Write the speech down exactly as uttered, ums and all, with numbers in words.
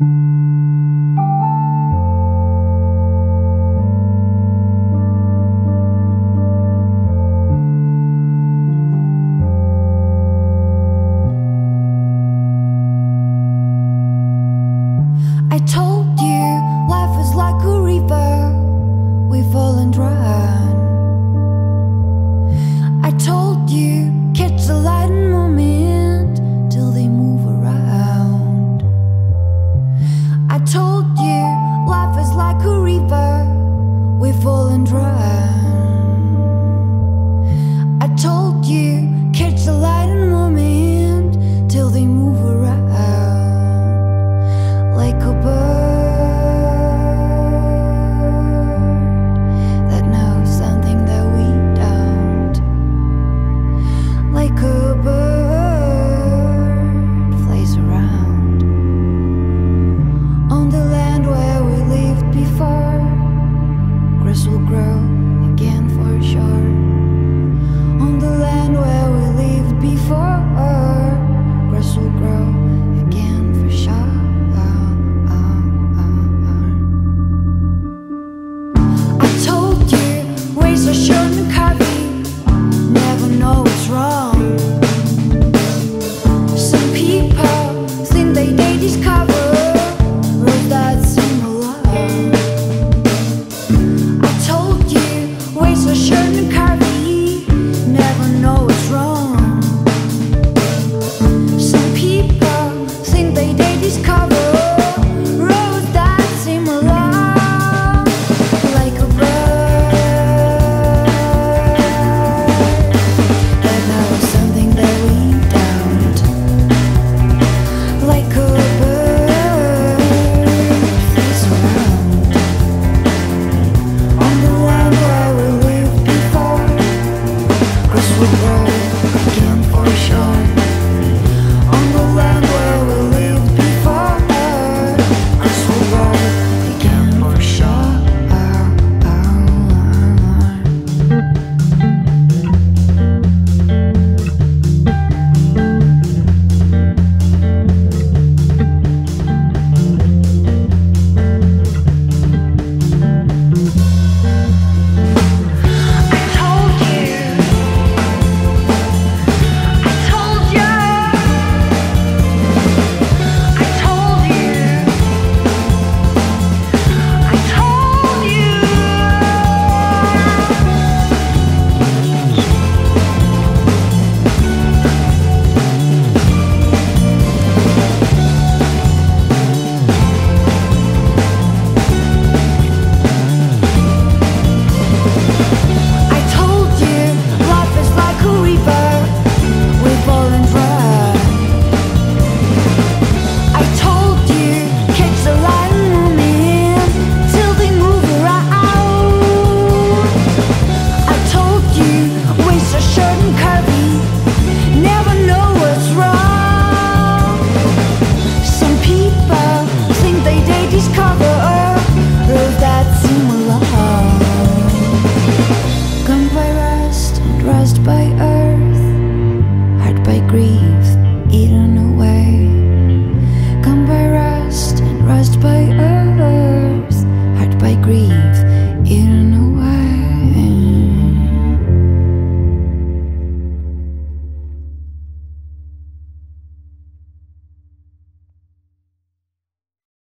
I told you life is like a river, we fall and drown. I told you catch the light and moment till they move around. I told you life is like a river, we fall and drown. I told you catch the light and moment till they move around. Like a bird that knows something that we don't. Like a bird flies around on the land where we lived before. Grass will grow again for sure on the land where we lived before.